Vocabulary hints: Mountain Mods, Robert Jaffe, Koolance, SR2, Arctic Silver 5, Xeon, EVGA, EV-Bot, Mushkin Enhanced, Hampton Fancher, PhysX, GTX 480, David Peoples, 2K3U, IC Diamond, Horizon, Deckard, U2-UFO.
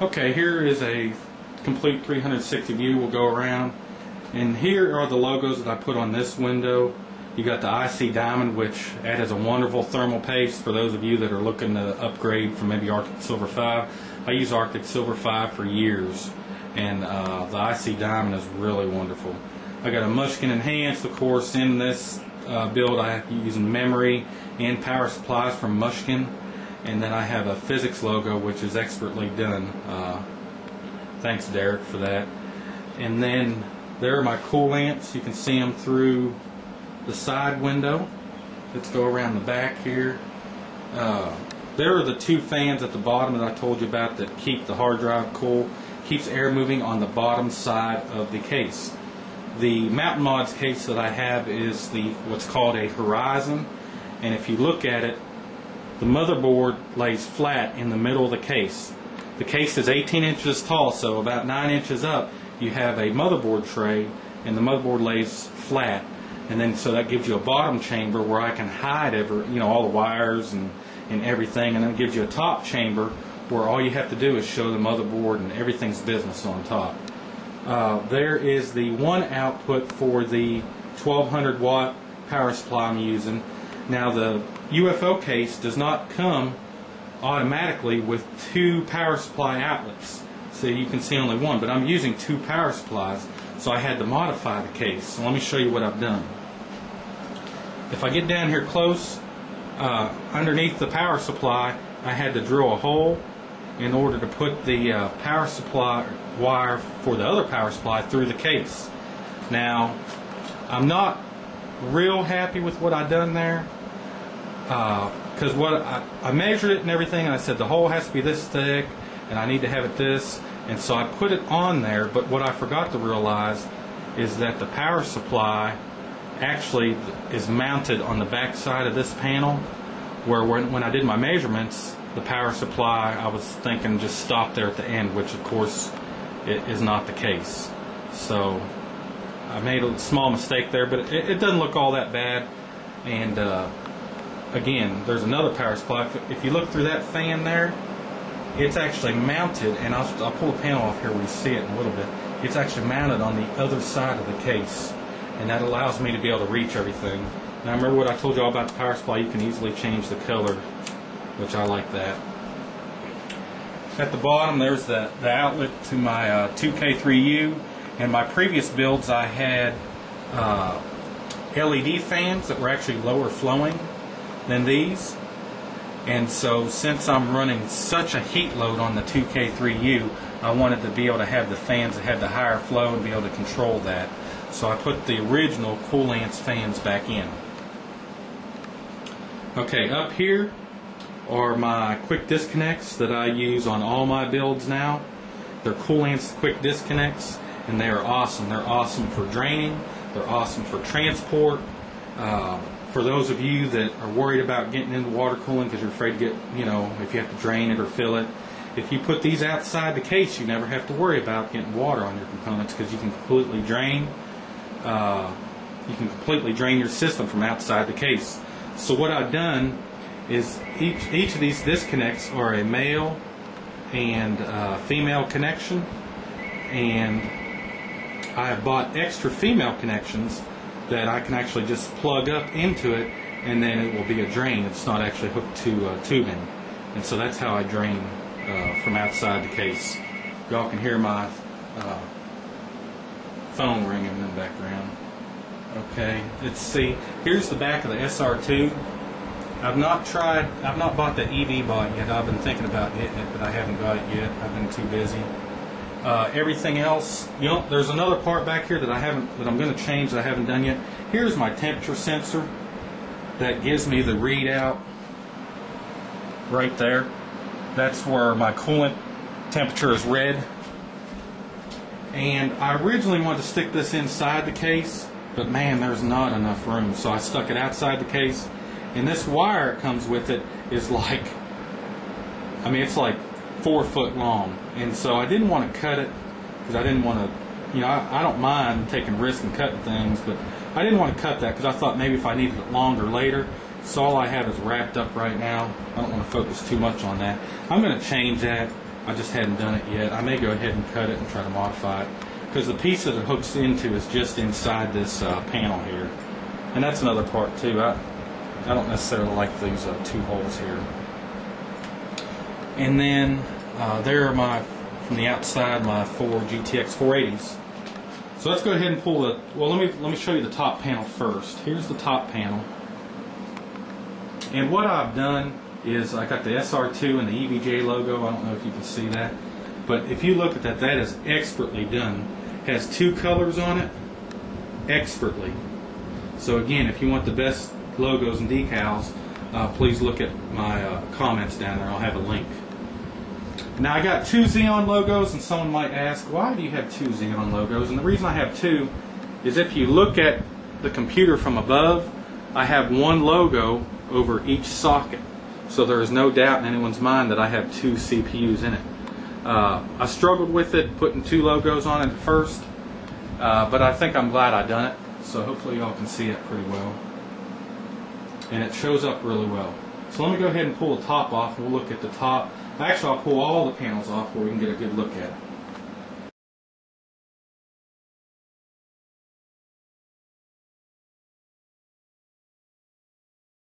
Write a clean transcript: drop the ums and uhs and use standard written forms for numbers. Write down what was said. Okay, here is a complete 360 view. We'll go around, and here are the logos that I put on this window. You got the IC Diamond, which adds a wonderful thermal paste for those of you that are looking to upgrade from maybe Arctic Silver 5. I use Arctic Silver 5 for years, and the IC Diamond is really wonderful. I got a Mushkin Enhanced, of course. In this build, I have to use memory and power supplies from Mushkin, and then I have a PhysX logo, which is expertly done. Thanks, Derek, for that. And then there are my Koolance. You can see them through the side window. Let's go around the back here. There are the two fans at the bottom that I told you about that keep the hard drive cool. Keeps air moving on the bottom side of the case. The Mountain Mods case that I have is the what's called a Horizon, and if you look at it, the motherboard lays flat in the middle of the case. The case is 18 inches tall, so about 9 inches up you have a motherboard tray, and the motherboard lays flat, and then so that gives you a bottom chamber where I can hide all the wires and everything, and then it gives you a top chamber where all you have to do is show the motherboard and everything's business on top. There is the one output for the 1200 watt power supply I'm using. Now the UFO case does not come automatically with two power supply outlets, so you can see only one, but I'm using two power supplies, so I had to modify the case. So let me show you what I've done. If I get down here close, underneath the power supply I had to drill a hole in order to put the power supply wire for the other power supply through the case. Now, I'm not real happy with what I done there, because what I measured it and everything, and I said the hole has to be this thick, and I need to have it this, and so I put it on there. But what I forgot to realize is that the power supply actually is mounted on the back side of this panel, where when I did my measurements, the power supply, I was thinking, just stopped there at the end, which of course it is not the case. So I made a small mistake there, but it doesn't look all that bad. And again, there's another power supply. If you look through that fan there, it's actually mounted, and I'll pull the panel off here where you see it in a little bit. It's actually mounted on the other side of the case, and that allows me to be able to reach everything. Now remember what I told you all about the power supply, you can easily change the color, which I like that. At the bottom there's the outlet to my 2K3U, and my previous builds I had LED fans that were actually lower flowing than these, and so since I'm running such a heat load on the 2K3U, I wanted to be able to have the fans that had the higher flow and be able to control that, so I put the original Koolance fans back in. Okay, up here are my quick disconnects that I use on all my builds now. They're Koolance quick disconnects, and they are awesome. They're awesome for draining, they're awesome for transport. For those of you that are worried about getting into water cooling because you're afraid to get, if you have to drain it or fill it, if you put these outside the case, you never have to worry about getting water on your components because you can completely drain. You can completely drain your system from outside the case. So what I've done is each of these disconnects are a male and female connection, and I have bought extra female connections that I can actually just plug up into it, and then it will be a drain. It's not actually hooked to tubing, and so that's how I drain from outside the case. Y'all can hear my phone ringing in the background. Okay, let's see. Here's the back of the SR2. I've not bought the EV-Bot yet. I've been thinking about getting it, but I haven't got it yet. I've been too busy. Everything else, there's another part back here that I'm going to change that I haven't done yet. Here's my temperature sensor that gives me the readout right there. That's where my coolant temperature is red. And I originally wanted to stick this inside the case, but man, there's not enough room, so I stuck it outside the case. And this wire that comes with it is like, it's like 4 foot long. And so I didn't want to cut it because I didn't want to, I don't mind taking risks and cutting things, but I didn't want to cut that because I thought maybe if I needed it longer later. So all I have is wrapped up right now. I don't want to focus too much on that. I'm going to change that. I just hadn't done it yet. I may go ahead and cut it and try to modify it, because the piece that it hooks into is just inside this panel here. And that's another part too. I don't necessarily like these two holes here. And then there are my, from the outside, my four GTX 480s. So let's go ahead and pull the, well, let me show you the top panel first. Here's the top panel. And what I've done is I got the SR2 and the EVGA logo. I don't know if you can see that. But if you look at that, that is expertly done. It has two colors on it, expertly. So again, if you want the best logos and decals, please look at my comments down there. I'll have a link. Now I got two Xeon logos, and someone might ask, why do you have two Xeon logos? And the reason I have two is if you look at the computer from above, I have one logo over each socket. So there is no doubt in anyone's mind that I have two CPUs in it. I struggled with it, putting two logos on it at first, but I think I'm glad I done it. So hopefully y'all can see it pretty well. And it shows up really well. So let me go ahead and pull the top off, and we'll look at the top. Actually, I'll pull all the panels off where we can get a good look at it.